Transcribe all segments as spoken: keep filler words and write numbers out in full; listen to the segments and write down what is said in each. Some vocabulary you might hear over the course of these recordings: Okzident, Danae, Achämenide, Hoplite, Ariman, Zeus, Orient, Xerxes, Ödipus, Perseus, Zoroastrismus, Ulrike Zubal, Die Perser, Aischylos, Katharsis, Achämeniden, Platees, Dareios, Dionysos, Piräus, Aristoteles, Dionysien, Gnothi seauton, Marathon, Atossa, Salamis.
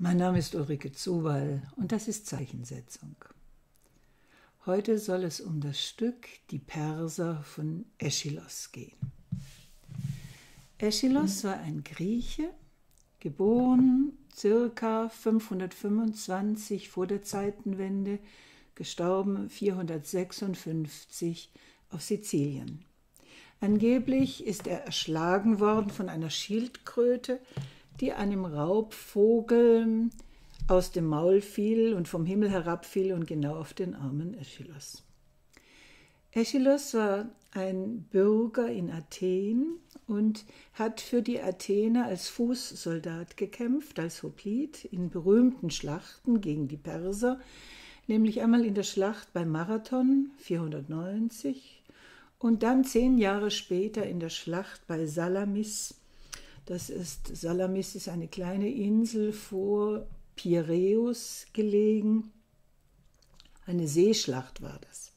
Mein Name ist Ulrike Zubal und das ist Zeichensetzung. Heute soll es um das Stück Die Perser von Aischylos gehen. Aischylos war ein Grieche, geboren ca. fünfhundertfünfundzwanzig vor der Zeitenwende, gestorben vierhundertsechsundfünfzig auf Sizilien. Angeblich ist er erschlagen worden von einer Schildkröte, die einem Raubvogel aus dem Maul fiel und vom Himmel herabfiel und genau auf den armen Aischylos. Aischylos war ein Bürger in Athen und hat für die Athener als Fußsoldat gekämpft, als Hoplite, in berühmten Schlachten gegen die Perser, nämlich einmal in der Schlacht bei Marathon vierhundertneunzig und dann zehn Jahre später in der Schlacht bei Salamis. Das ist, Salamis ist eine kleine Insel vor Piräus gelegen. Eine Seeschlacht war das.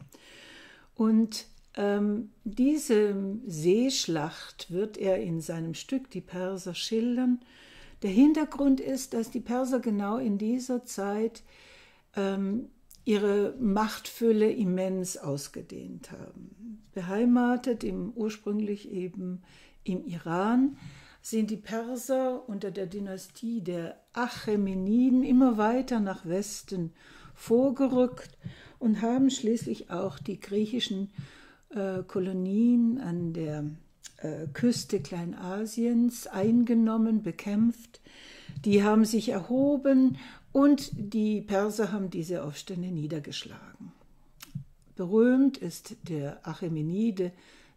Und ähm, diese Seeschlacht wird er in seinem Stück Die Perser schildern. Der Hintergrund ist, dass die Perser genau in dieser Zeit ähm, ihre Machtfülle immens ausgedehnt haben. Beheimatet im, ursprünglich eben im Iran, sind die Perser unter der Dynastie der Achämeniden immer weiter nach Westen vorgerückt und haben schließlich auch die griechischen äh, Kolonien an der äh, Küste Kleinasiens eingenommen, bekämpft. Die haben sich erhoben und die Perser haben diese Aufstände niedergeschlagen. Berühmt ist der Achämenide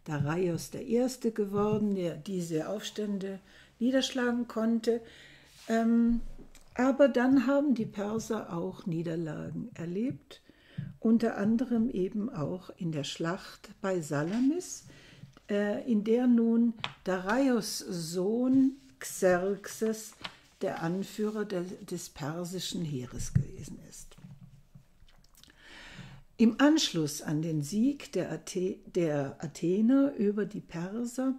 Dareios der Erste geworden, der diese Aufstände niederschlagen konnte. Aber dann haben die Perser auch Niederlagen erlebt, unter anderem eben auch in der Schlacht bei Salamis, in der nun Dareios Sohn Xerxes der Anführer des persischen Heeres gewesen ist. Im Anschluss an den Sieg der, Athe der Athener über die Perser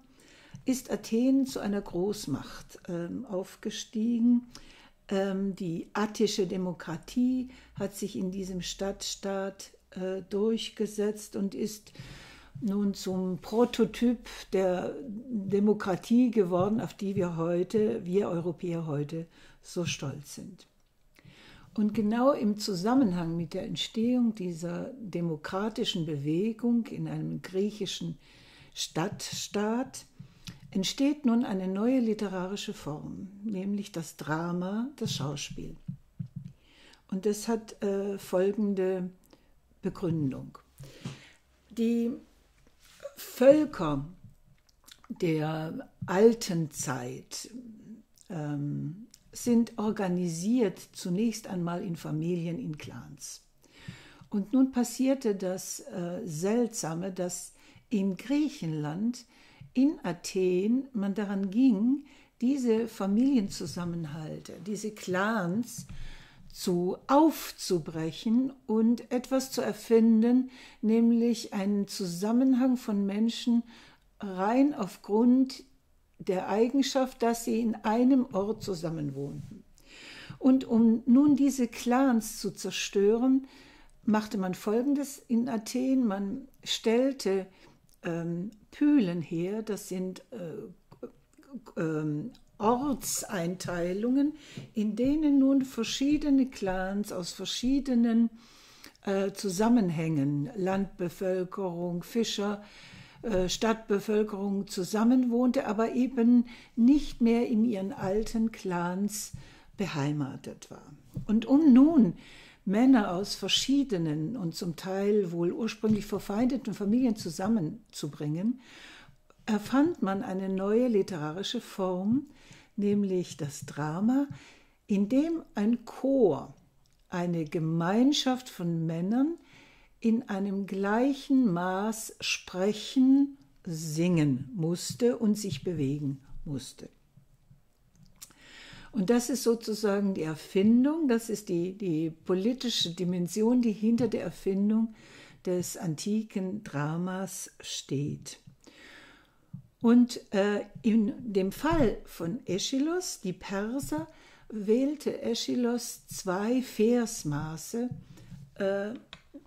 ist Athen zu einer Großmacht ähm, aufgestiegen. Ähm, die attische Demokratie hat sich in diesem Stadtstaat äh, durchgesetzt und ist nun zum Prototyp der Demokratie geworden, auf die wir heute, wir Europäer heute, so stolz sind. Und genau im Zusammenhang mit der Entstehung dieser demokratischen Bewegung in einem griechischen Stadtstaat entsteht nun eine neue literarische Form, nämlich das Drama, das Schauspiel. Und das hat äh, folgende Begründung. Die Völker der alten Zeit ähm, sind organisiert zunächst einmal in Familien, in Clans. Und nun passierte das äh, Seltsame, dass in Griechenland, in Athen, man daran ging, diese Familienzusammenhalte, diese Clans zu, aufzubrechen und etwas zu erfinden, nämlich einen Zusammenhang von Menschen rein aufgrund der Eigenschaft, dass sie in einem Ort zusammenwohnten. Und um nun diese Clans zu zerstören, machte man Folgendes in Athen. Man stellte ähm, Pylen her, das sind äh, äh, Ortseinteilungen, in denen nun verschiedene Clans aus verschiedenen äh, Zusammenhängen, Landbevölkerung, Fischer, Stadtbevölkerung zusammenwohnte, aber eben nicht mehr in ihren alten Clans beheimatet war. Und um nun Männer aus verschiedenen und zum Teil wohl ursprünglich verfeindeten Familien zusammenzubringen, erfand man eine neue literarische Form, nämlich das Drama, in dem ein Chor, eine Gemeinschaft von Männern, in einem gleichen Maß sprechen, singen musste und sich bewegen musste. Und das ist sozusagen die Erfindung, das ist die, die politische Dimension, die hinter der Erfindung des antiken Dramas steht. Und äh, in dem Fall von Aischylos, die Perser, wählte Aischylos zwei Versmaße, äh,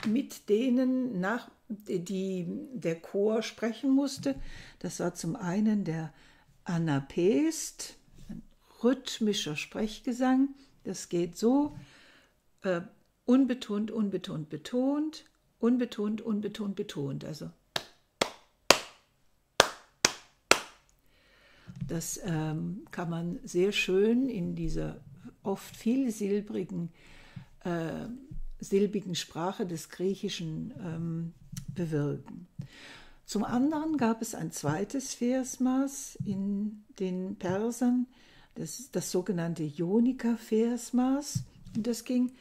mit denen nach, die der Chor sprechen musste. Das war zum einen der Anapest, ein rhythmischer Sprechgesang. Das geht so, äh, unbetont, unbetont, betont, unbetont, unbetont, betont. Also das ähm, kann man sehr schön in dieser oft vielsilbrigen äh, silbigen Sprache des Griechischen ähm, bewirken. Zum anderen gab es ein zweites Versmaß in den Persern, das ist das sogenannte Jonika-Versmaß. Und das ging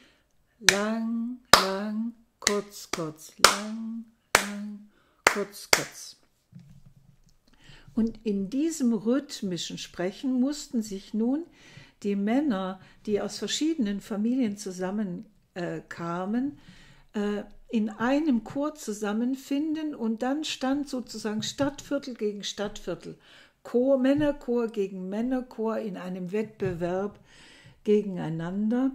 lang, lang, kurz, kurz, lang, lang, kurz, kurz. Und in diesem rhythmischen Sprechen mussten sich nun die Männer, die aus verschiedenen Familien zusammenkamen, äh, äh, in einem Chor zusammenfinden, und dann stand sozusagen Stadtviertel gegen Stadtviertel, Chor, Männerchor gegen Männerchor in einem Wettbewerb gegeneinander.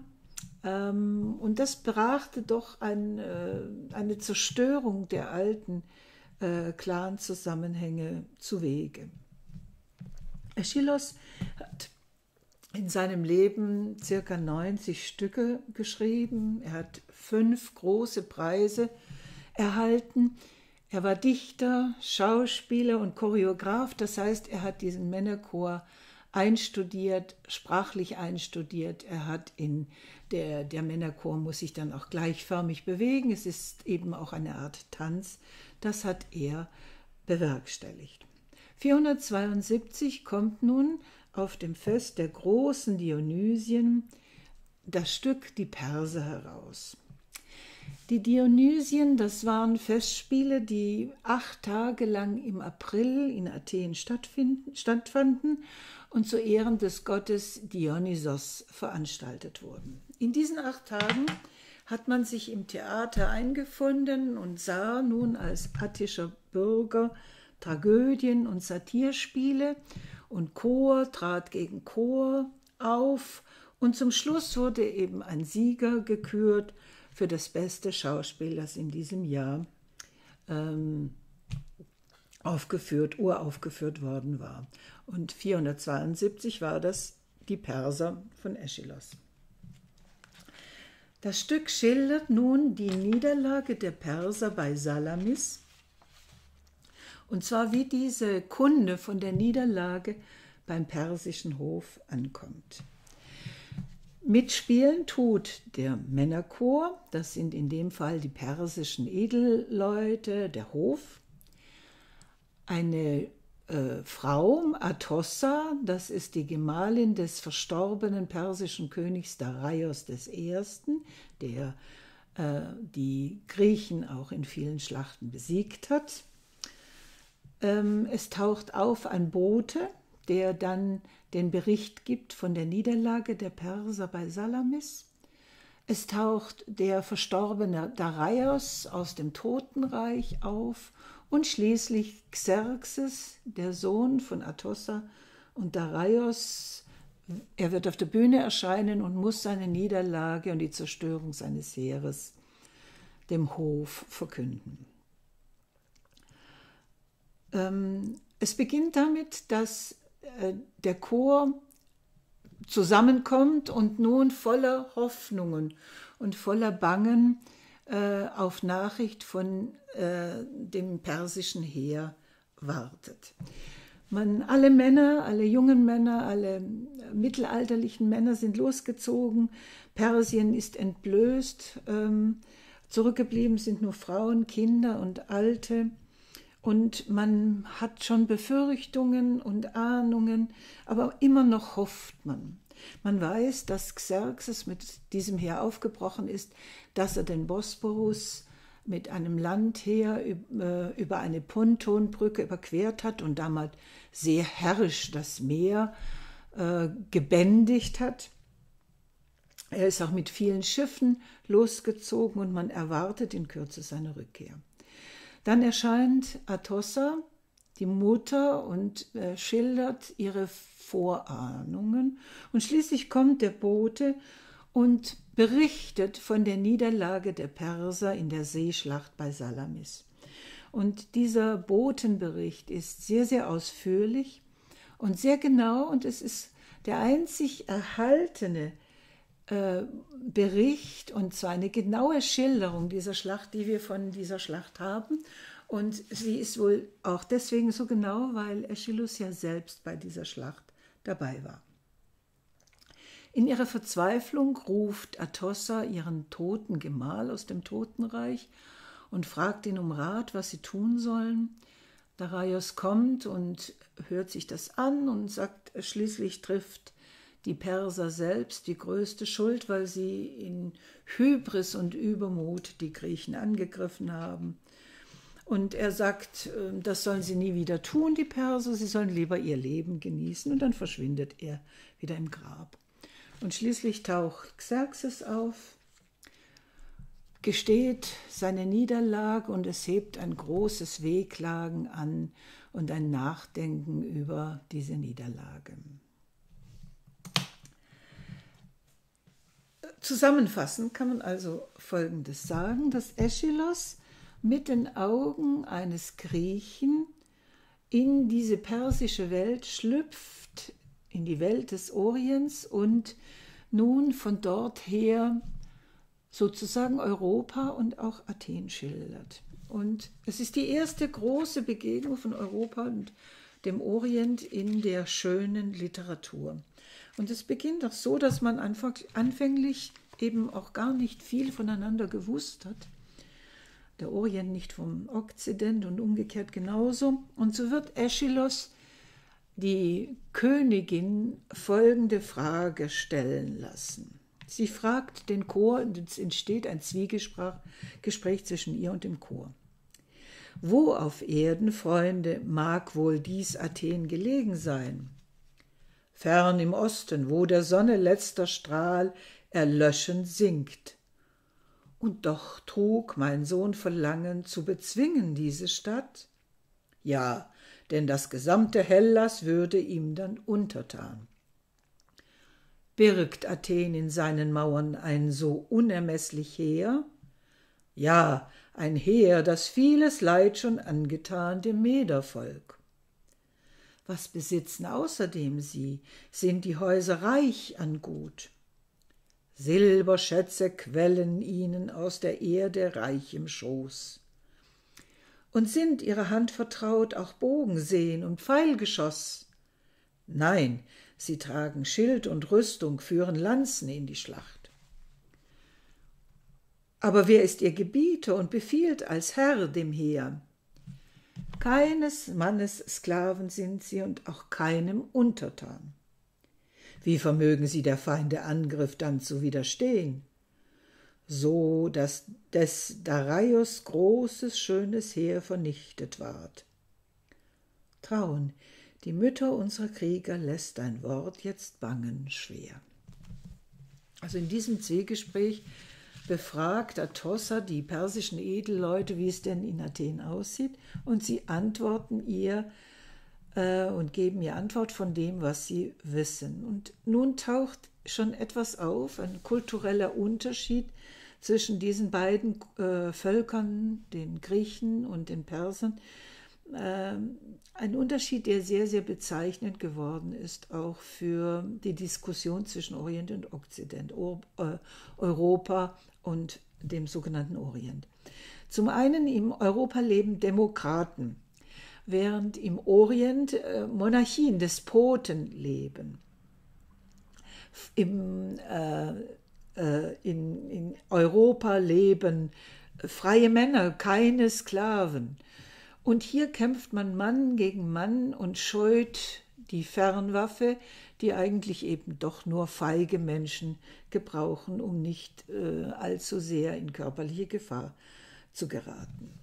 Ähm, und das brachte doch ein, äh, eine Zerstörung der alten Äh, klaren Zusammenhänge zu Wege. Aischylos hat in seinem Leben ca. neunzig Stücke geschrieben. Er hat fünf große Preise erhalten. Er war Dichter, Schauspieler und Choreograf. Das heißt, er hat diesen Männerchor einstudiert, sprachlich einstudiert. Er hat in der, der Männerchor muss sich dann auch gleichförmig bewegen. Es ist eben auch eine Art Tanz. Das hat er bewerkstelligt. vierhundertzweiundsiebzig kommt nun auf dem Fest der großen Dionysien das Stück Die Perser heraus. Die Dionysien, das waren Festspiele, die acht Tage lang im April in Athen stattfanden und zu Ehren des Gottes Dionysos veranstaltet wurden. In diesen acht Tagen hat man sich im Theater eingefunden und sah nun als attischer Bürger Tragödien und Satirspiele, und Chor trat gegen Chor auf, und zum Schluss wurde eben ein Sieger gekürt für das beste Schauspiel, das in diesem Jahr ähm, aufgeführt, uraufgeführt worden war. Und vierhundertzweiundsiebzig war das Die Perser von Aischylos. Das Stück schildert nun die Niederlage der Perser bei Salamis, und zwar wie diese Kunde von der Niederlage beim persischen Hof ankommt. Mitspielen tut der Männerchor, das sind in dem Fall die persischen Edelleute, der Hof, eine äh, Frau, Atossa, das ist die Gemahlin des verstorbenen persischen Königs Dareios I., der äh, die Griechen auch in vielen Schlachten besiegt hat. Ähm, es taucht auf ein Bote, der dann den Bericht gibt von der Niederlage der Perser bei Salamis. Es taucht der verstorbene Dareios aus dem Totenreich auf und schließlich Xerxes, der Sohn von Atossa und Dareios. Er wird auf der Bühne erscheinen und muss seine Niederlage und die Zerstörung seines Heeres dem Hof verkünden. Ähm, es beginnt damit, dass der Chor zusammenkommt und nun voller Hoffnungen und voller Bangen äh, auf Nachricht von äh, dem persischen Heer wartet. Man, alle Männer, alle jungen Männer, alle mittelalterlichen Männer sind losgezogen, Persien ist entblößt, ähm, zurückgeblieben sind nur Frauen, Kinder und Alte. Und man hat schon Befürchtungen und Ahnungen, aber immer noch hofft man. Man weiß, dass Xerxes mit diesem Heer aufgebrochen ist, dass er den Bosporus mit einem Landheer über eine Pontonbrücke überquert hat und damals sehr herrisch das Meer äh, gebändigt hat. Er ist auch mit vielen Schiffen losgezogen und man erwartet in Kürze seine Rückkehr. Dann erscheint Atossa, die Mutter und äh, schildert ihre Vorahnungen. Und schließlich kommt der Bote und berichtet von der Niederlage der Perser in der Seeschlacht bei Salamis. Und dieser Botenbericht ist sehr, sehr ausführlich und sehr genau, und es ist der einzig erhaltene äh, Bericht, und zwar eine genaue Schilderung dieser Schlacht, die wir von dieser Schlacht haben. Und sie ist wohl auch deswegen so genau, weil Aischylos ja selbst bei dieser Schlacht dabei war. In ihrer Verzweiflung ruft Atossa ihren toten Gemahl aus dem Totenreich und fragt ihn um Rat, was sie tun sollen. Dareios kommt und hört sich das an und sagt, schließlich trifft die Perser selbst die größte Schuld, weil sie in Hybris und Übermut die Griechen angegriffen haben. Und er sagt, das sollen sie nie wieder tun, die Perser, sie sollen lieber ihr Leben genießen. Und dann verschwindet er wieder im Grab. Und schließlich taucht Xerxes auf, gesteht seine Niederlage, und es hebt ein großes Wehklagen an und ein Nachdenken über diese Niederlage. Zusammenfassend kann man also Folgendes sagen, dass Aischylos mit den Augen eines Griechen in diese persische Welt schlüpft, in die Welt des Orients, und nun von dort her sozusagen Europa und auch Athen schildert. Und es ist die erste große Begegnung von Europa und dem Orient in der schönen Literatur. Und es beginnt auch so, dass man anfänglich eben auch gar nicht viel voneinander gewusst hat. Der Orient nicht vom Okzident und umgekehrt genauso. Und so wird Aischylos die Königin folgende Frage stellen lassen. Sie fragt den Chor, und es entsteht ein Zwiegespräch zwischen ihr und dem Chor. Wo auf Erden, Freunde, mag wohl dies Athen gelegen sein? Fern im Osten, wo der Sonne letzter Strahl erlöschend sinkt. Und doch trug mein Sohn Verlangen zu bezwingen diese Stadt? Ja, denn das gesamte Hellas würde ihm dann untertan. Birgt Athen in seinen Mauern ein so unermeßlich Heer? Ja, ein Heer, das vieles Leid schon angetan dem Medervolk. Was besitzen außerdem sie? Sind die Häuser reich an Gut? Silberschätze quellen ihnen aus der Erde reich im Schoß. Und sind ihrer Hand vertraut auch Bogensehn und Pfeilgeschoss? Nein, sie tragen Schild und Rüstung, führen Lanzen in die Schlacht. Aber wer ist ihr Gebieter und befiehlt als Herr dem Heer? Keines Mannes Sklaven sind sie und auch keinem untertan. Wie vermögen sie der Feinde Angriff dann zu widerstehen? So, dass des Dareios großes, schönes Heer vernichtet ward. Trauen, die Mütter unserer Krieger lässt dein Wort jetzt bangen schwer. Also in diesem Zwiegespräch befragt Atossa die persischen Edelleute, wie es denn in Athen aussieht, und sie antworten ihr, und geben ihr Antwort von dem, was sie wissen. Und nun taucht schon etwas auf, ein kultureller Unterschied zwischen diesen beiden äh, Völkern, den Griechen und den Persern. Ähm, ein Unterschied, der sehr, sehr bezeichnend geworden ist, auch für die Diskussion zwischen Orient und Okzident, o äh, Europa und dem sogenannten Orient. Zum einen, im Europa leben Demokraten, während im Orient äh, Monarchien, Despoten leben. Im, äh, äh, in, in Europa leben freie Männer, keine Sklaven. Und hier kämpft man Mann gegen Mann und scheut die Fernwaffe, die eigentlich eben doch nur feige Menschen gebrauchen, um nicht äh, allzu sehr in körperliche Gefahr zu geraten.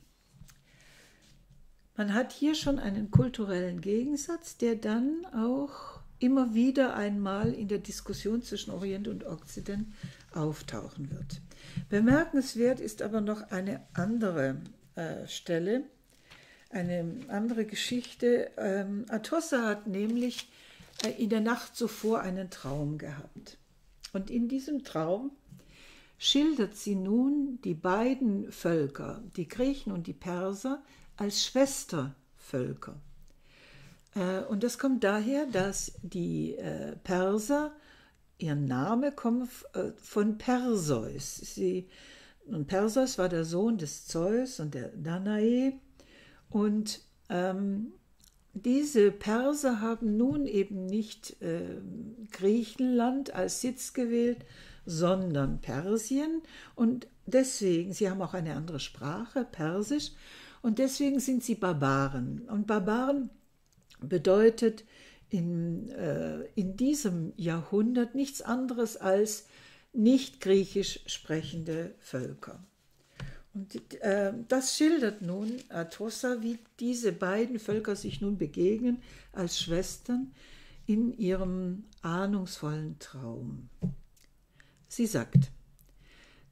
Man hat hier schon einen kulturellen Gegensatz, der dann auch immer wieder einmal in der Diskussion zwischen Orient und Okzident auftauchen wird. Bemerkenswert ist aber noch eine andere äh, Stelle, eine andere Geschichte. Ähm, Atossa hat nämlich äh, in der Nacht zuvor einen Traum gehabt. Und in diesem Traum schildert sie nun die beiden Völker, die Griechen und die Perser, als Schwestervölker. Äh, und das kommt daher, dass die äh, Perser, ihr Name kommt äh, von Perseus. Sie, und Perseus war der Sohn des Zeus und der Danae. Und ähm, diese Perser haben nun eben nicht äh, Griechenland als Sitz gewählt, sondern Persien. Und deswegen, sie haben auch eine andere Sprache, Persisch, und deswegen sind sie Barbaren. Und Barbaren bedeutet in, äh, in diesem Jahrhundert nichts anderes als nicht griechisch sprechende Völker. Und äh, das schildert nun Atossa, wie diese beiden Völker sich nun begegnen als Schwestern in ihrem ahnungsvollen Traum. Sie sagt,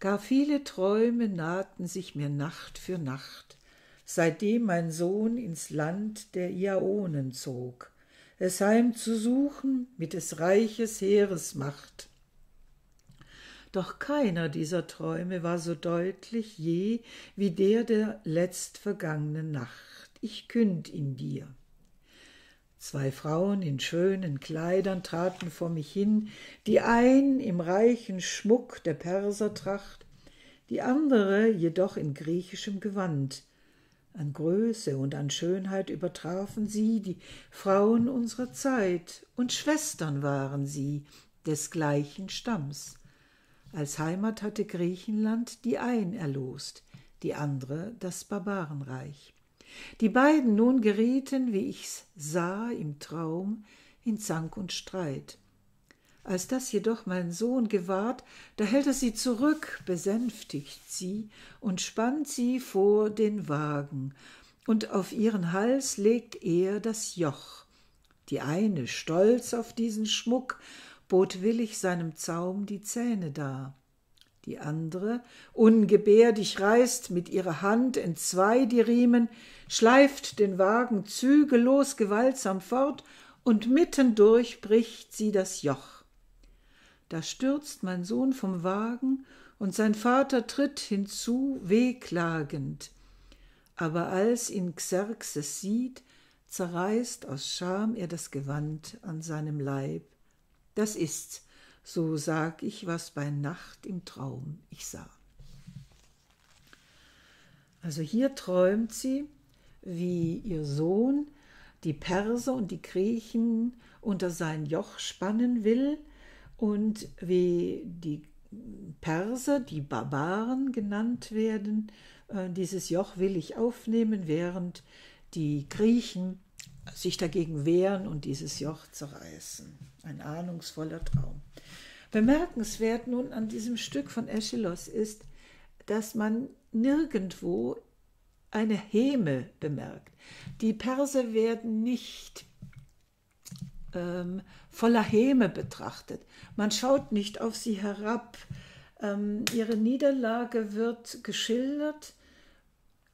gar viele Träume nahten sich mir Nacht für Nacht, seitdem mein Sohn ins Land der Iaonen zog, es heimzusuchen mit des Reiches Heeresmacht. Doch keiner dieser Träume war so deutlich je wie der der letztvergangenen Nacht. Ich künd ihn dir. Zwei Frauen in schönen Kleidern traten vor mich hin, die ein im reichen Schmuck der Persertracht, die andere jedoch in griechischem Gewand. An Größe und an Schönheit übertrafen sie die Frauen unserer Zeit, und Schwestern waren sie des gleichen Stamms. Als Heimat hatte Griechenland die einen erlost, die andere das Barbarenreich. Die beiden nun gerieten, wie ich's sah im Traum, in Zank und Streit. Als das jedoch mein Sohn gewahrt, da hält er sie zurück, besänftigt sie und spannt sie vor den Wagen, und auf ihren Hals legt er das Joch. Die eine, stolz auf diesen Schmuck, bot willig seinem Zaum die Zähne dar. Die andere, ungebärdig, reißt mit ihrer Hand entzwei die Riemen, schleift den Wagen zügellos gewaltsam fort, und mittendurch bricht sie das Joch. Da stürzt mein Sohn vom Wagen, und sein Vater tritt hinzu, wehklagend. Aber als ihn Xerxes sieht, zerreißt aus Scham er das Gewand an seinem Leib. Das ist's, so sag ich, was bei Nacht im Traum ich sah. Also hier träumt sie, wie ihr Sohn die Perser und die Griechen unter sein Joch spannen will und wie die Perser, die Barbaren genannt werden, dieses Joch willig aufnehmen, während die Griechen sich dagegen wehren und dieses Joch zerreißen. Ein ahnungsvoller Traum. Bemerkenswert nun an diesem Stück von Aischylos ist, dass man nirgendwo eine Häme bemerkt. Die Perser werden nicht ähm, voller Häme betrachtet. Man schaut nicht auf sie herab. Ähm, ihre Niederlage wird geschildert,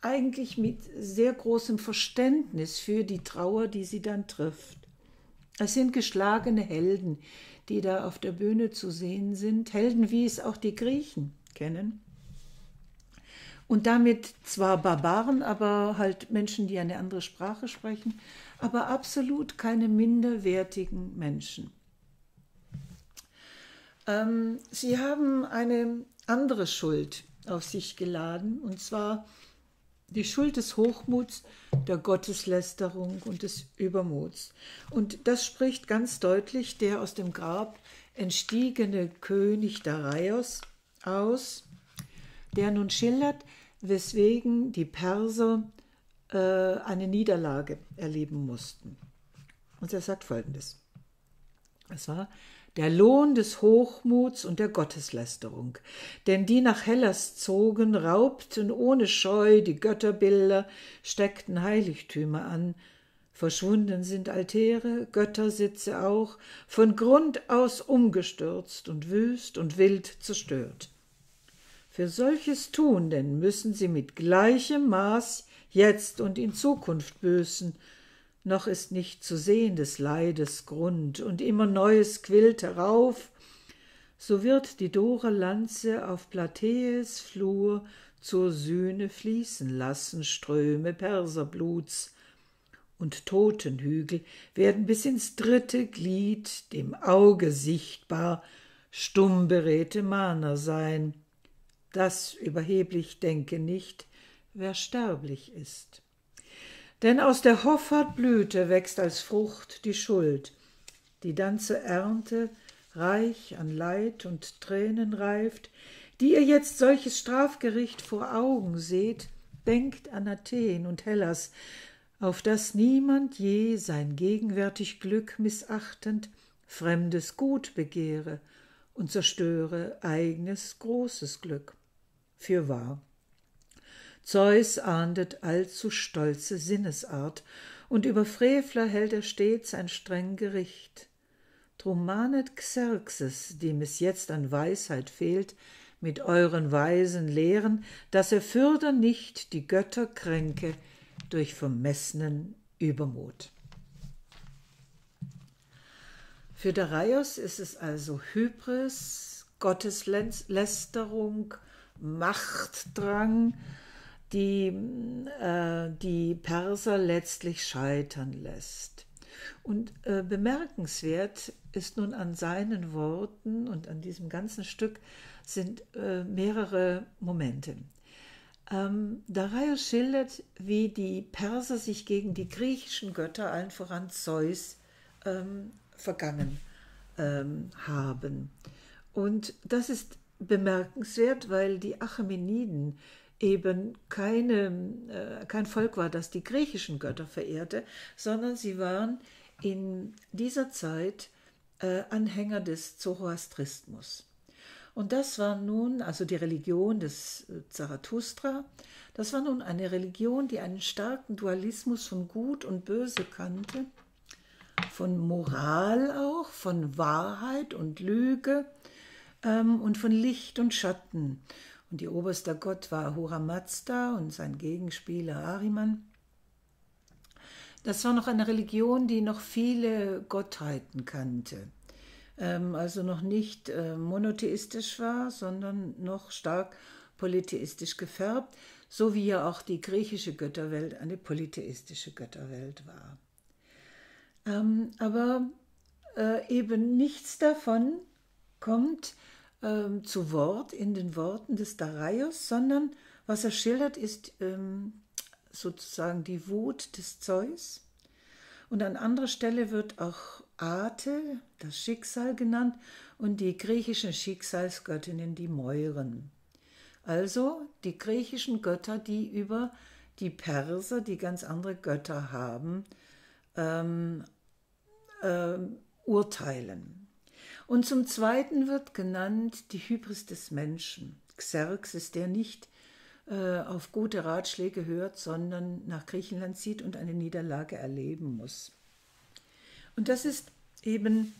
eigentlich mit sehr großem Verständnis für die Trauer, die sie dann trifft. Es sind geschlagene Helden, die da auf der Bühne zu sehen sind, Helden, wie es auch die Griechen kennen. Und damit zwar Barbaren, aber halt Menschen, die eine andere Sprache sprechen, aber absolut keine minderwertigen Menschen. Ähm, sie haben eine andere Schuld auf sich geladen, und zwar die Schuld des Hochmuts, der Gotteslästerung und des Übermuts. Und das spricht ganz deutlich der aus dem Grab entstiegene König Dareios aus, der nun schildert, weswegen die Perser äh, eine Niederlage erleben mussten. Und er sagt Folgendes. Es war der Lohn des Hochmuts und der Gotteslästerung, denn die nach Hellas zogen, raubten ohne Scheu die Götterbilder, steckten Heiligtümer an. Verschwunden sind Altäre, Göttersitze auch, von Grund aus umgestürzt und wüst und wild zerstört. Für solches Tun denn müssen sie mit gleichem Maß jetzt und in Zukunft büßen. Noch ist nicht zu sehen des Leides Grund, und immer Neues quillt herauf. So wird die Dore Lanze auf Platees Flur zur Sühne fließen lassen Ströme Perserbluts, und Totenhügel werden bis ins dritte Glied dem Auge sichtbar stumm beredte Mahner sein. Das überheblich denke nicht, wer sterblich ist. Denn aus der Hoffartblüte wächst als Frucht die Schuld, die dann zur Ernte reich an Leid und Tränen reift. Die ihr jetzt solches Strafgericht vor Augen seht, denkt an Athen und Hellas, auf das niemand je sein gegenwärtig Glück missachtend fremdes Gut begehre und zerstöre eigenes großes Glück. Fürwahr. Zeus ahndet allzu stolze Sinnesart, und über Frevler hält er stets ein streng Gericht. Drum mahnet Xerxes, dem es jetzt an Weisheit fehlt, mit euren weisen Lehren, dass er fürder nicht die Götter kränke durch vermessenen Übermut. Für Dareios ist es also Hybris, Gotteslästerung, Machtdrang, die äh, die Perser letztlich scheitern lässt. Und äh, bemerkenswert ist nun an seinen Worten und an diesem ganzen Stück sind äh, mehrere Momente. Ähm, Dareios schildert, wie die Perser sich gegen die griechischen Götter, allen voran Zeus, ähm, vergangen ähm, haben. Und das ist bemerkenswert, weil die Achämeniden eben keine, äh, kein Volk war, das die griechischen Götter verehrte, sondern sie waren in dieser Zeit äh, Anhänger des Zoroastrismus. Und das war nun, also die Religion des Zarathustra, das war nun eine Religion, die einen starken Dualismus von Gut und Böse kannte, von Moral auch, von Wahrheit und Lüge ähm, und von Licht und Schatten. Und ihr oberster Gott war Huramazda und sein Gegenspieler Ariman. Das war noch eine Religion, die noch viele Gottheiten kannte. Also noch nicht monotheistisch war, sondern noch stark polytheistisch gefärbt, so wie ja auch die griechische Götterwelt eine polytheistische Götterwelt war. Aber eben nichts davon kommt zu Wort in den Worten des Dareios, sondern was er schildert, ist sozusagen die Wut des Zeus. Und an anderer Stelle wird auch Ate, das Schicksal, genannt und die griechischen Schicksalsgöttinnen, die Moiren. Also die griechischen Götter, die über die Perser, die ganz andere Götter haben, ähm, ähm, urteilen. Und zum Zweiten wird genannt die Hybris des Menschen, Xerxes, der nicht äh, auf gute Ratschläge hört, sondern nach Griechenland zieht und eine Niederlage erleben muss. Und das ist eben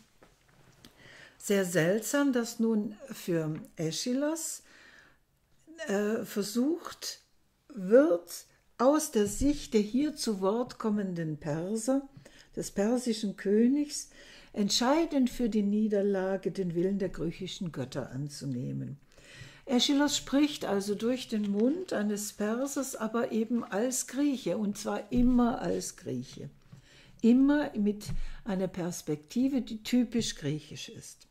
sehr seltsam, dass nun für Aischylos äh, versucht wird, aus der Sicht der hier zu Wort kommenden Perser, des persischen Königs, entscheidend für die Niederlage den Willen der griechischen Götter anzunehmen. Aischylos spricht also durch den Mund eines Persers, aber eben als Grieche, und zwar immer als Grieche. Immer mit einer Perspektive, die typisch griechisch ist.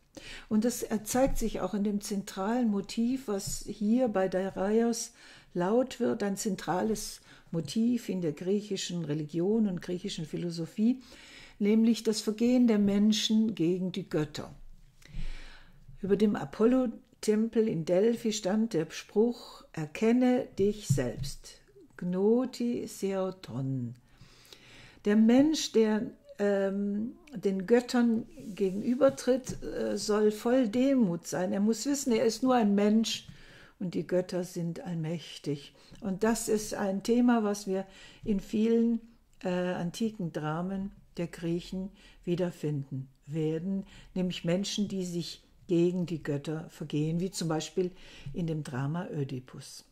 Und das zeigt sich auch in dem zentralen Motiv, was hier bei Dareios laut wird, ein zentrales Motiv in der griechischen Religion und griechischen Philosophie, nämlich das Vergehen der Menschen gegen die Götter. Über dem Apollo-Tempel in Delphi stand der Spruch: Erkenne dich selbst, Gnothi seauton. Der Mensch, der ähm, den Göttern gegenübertritt, äh, soll voll Demut sein. Er muss wissen, er ist nur ein Mensch und die Götter sind allmächtig. Und das ist ein Thema, was wir in vielen äh, antiken Dramen der Griechen wiederfinden werden, nämlich Menschen, die sich gegen die Götter vergehen, wie zum Beispiel in dem Drama Ödipus.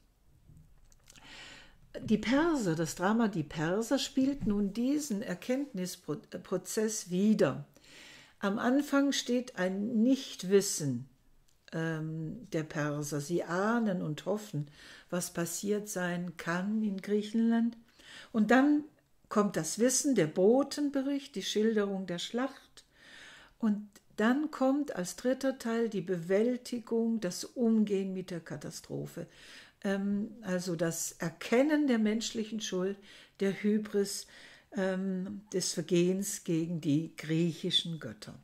Die Perser, das Drama Die Perser spielt nun diesen Erkenntnisprozess wider. Am Anfang steht ein Nichtwissen ähm, der Perser. Sie ahnen und hoffen, was passiert sein kann in Griechenland. Und dann kommt das Wissen, der Botenbericht, die Schilderung der Schlacht. Und dann kommt als dritter Teil die Bewältigung, das Umgehen mit der Katastrophe. Ähm, also das Erkennen der menschlichen Schuld, der Hybris, ähm, des Vergehens gegen die griechischen Götter.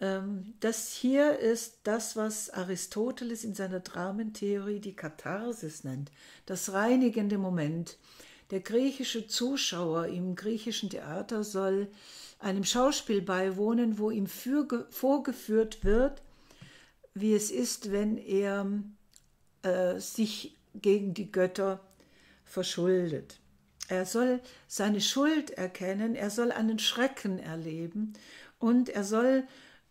Ähm, das hier ist das, was Aristoteles in seiner Dramentheorie die Katharsis nennt, das reinigende Moment. Der griechische Zuschauer im griechischen Theater soll einem Schauspiel beiwohnen, wo ihm für, vorgeführt wird, wie es ist, wenn er äh, sich gegen die Götter verschuldet. Er soll seine Schuld erkennen, er soll einen Schrecken erleben und er soll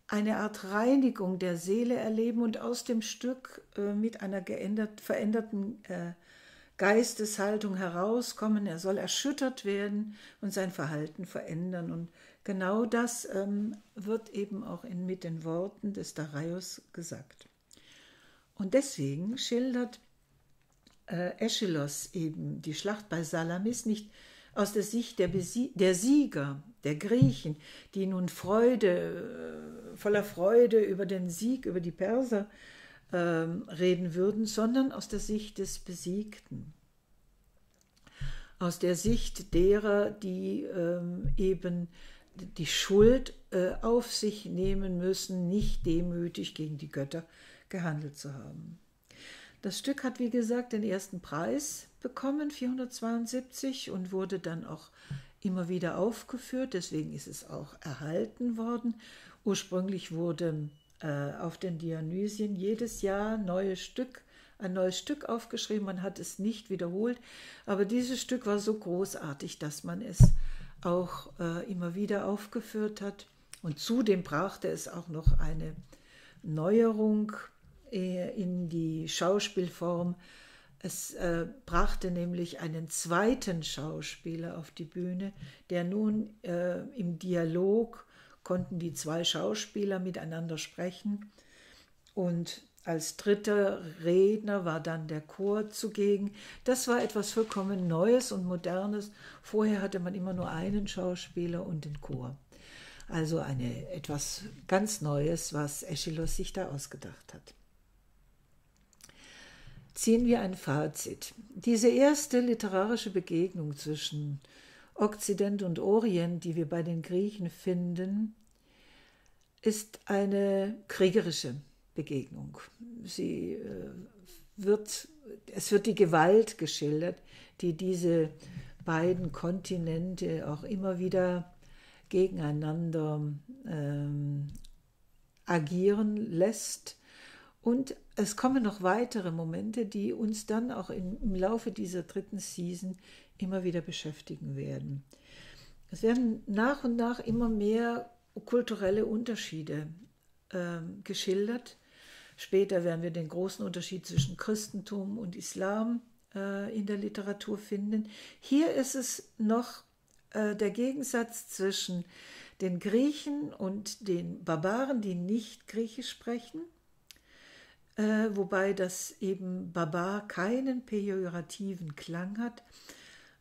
eine Art Reinigung der Seele erleben und aus dem Stück äh, mit einer geändert, veränderten äh, Geisteshaltung herauskommen. Er soll erschüttert werden und sein Verhalten verändern. Und genau das ähm, wird eben auch in, mit den Worten des Dareios gesagt. Und deswegen schildert äh, Aischylos eben die Schlacht bei Salamis nicht aus der Sicht der, Besie der Sieger, der Griechen, die nun Freude, äh, voller Freude über den Sieg, über die Perser äh, reden würden, sondern aus der Sicht des Besiegten. Aus der Sicht derer, die äh, eben die Schuld äh, auf sich nehmen müssen, nicht demütig gegen die Götter gehandelt zu haben. Das Stück hat, wie gesagt, den ersten Preis bekommen, vierhundertzweiundsiebzig, und wurde dann auch immer wieder aufgeführt, deswegen ist es auch erhalten worden. Ursprünglich wurde äh, auf den Dionysien jedes Jahr neues Stück, ein neues Stück aufgeschrieben, man hat es nicht wiederholt, aber dieses Stück war so großartig, dass man es auch äh, immer wieder aufgeführt hat. Und zudem brachte es auch noch eine Neuerung äh, in die Schauspielform. Es äh, brachte nämlich einen zweiten Schauspieler auf die Bühne, der nun äh, im Dialog konnten die zwei Schauspieler miteinander sprechen. Und als dritter Redner war dann der Chor zugegen. Das war etwas vollkommen Neues und Modernes. Vorher hatte man immer nur einen Schauspieler und den Chor. Also eine, etwas ganz Neues, was Aischylos sich da ausgedacht hat. Ziehen wir ein Fazit. Diese erste literarische Begegnung zwischen Okzident und Orient, die wir bei den Griechen finden, ist eine kriegerische Begegnung. Sie äh, wird, es wird die Gewalt geschildert, die diese beiden Kontinente auch immer wieder gegeneinander ähm, agieren lässt. Und es kommen noch weitere Momente, die uns dann auch in, im Laufe dieser dritten Season immer wieder beschäftigen werden. Es werden nach und nach immer mehr kulturelle Unterschiede ähm, geschildert. Später werden wir den großen Unterschied zwischen Christentum und Islam äh, in der Literatur finden. Hier ist es noch äh, der Gegensatz zwischen den Griechen und den Barbaren, die nicht Griechisch sprechen, äh, wobei das eben Barbar keinen pejorativen Klang hat,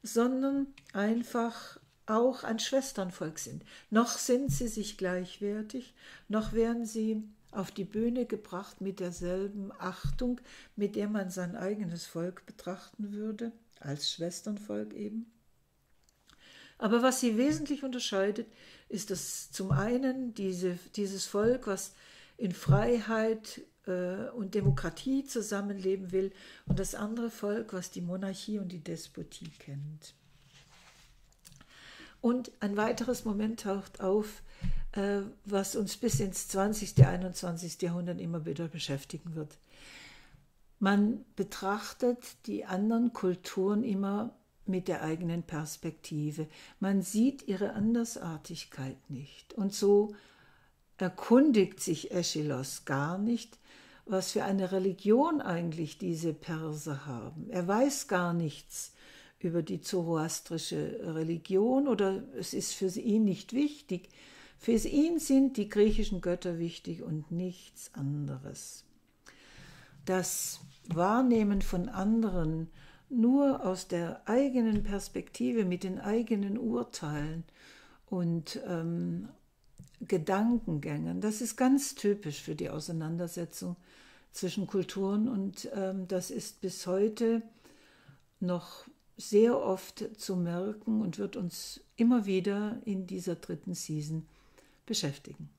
sondern einfach auch ein Schwesternvolk sind. Noch sind sie sich gleichwertig, noch werden sie auf die Bühne gebracht mit derselben Achtung, mit der man sein eigenes Volk betrachten würde, als Schwesternvolk eben. Aber was sie wesentlich unterscheidet, ist, dass zum einen diese, dieses Volk, was in Freiheit äh, und Demokratie zusammenleben will, und das andere Volk, was die Monarchie und die Despotie kennt. Und ein weiteres Moment taucht auf, was uns bis ins zwanzigste, einundzwanzigste Jahrhundert immer wieder beschäftigen wird. Man betrachtet die anderen Kulturen immer mit der eigenen Perspektive. Man sieht ihre Andersartigkeit nicht. Und so erkundigt sich Aischylos gar nicht, was für eine Religion eigentlich diese Perser haben. Er weiß gar nichts über die zoroastrische Religion oder es ist für ihn nicht wichtig. Für ihn sind die griechischen Götter wichtig und nichts anderes. Das Wahrnehmen von anderen nur aus der eigenen Perspektive, mit den eigenen Urteilen und ähm, Gedankengängen, das ist ganz typisch für die Auseinandersetzung zwischen Kulturen und ähm, das ist bis heute noch sehr oft zu merken und wird uns immer wieder in dieser dritten Season beschäftigen.